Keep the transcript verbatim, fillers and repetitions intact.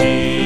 ti.